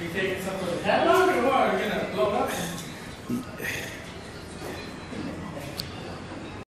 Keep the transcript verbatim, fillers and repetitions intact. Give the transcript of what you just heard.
we take some sort of. Hello, world.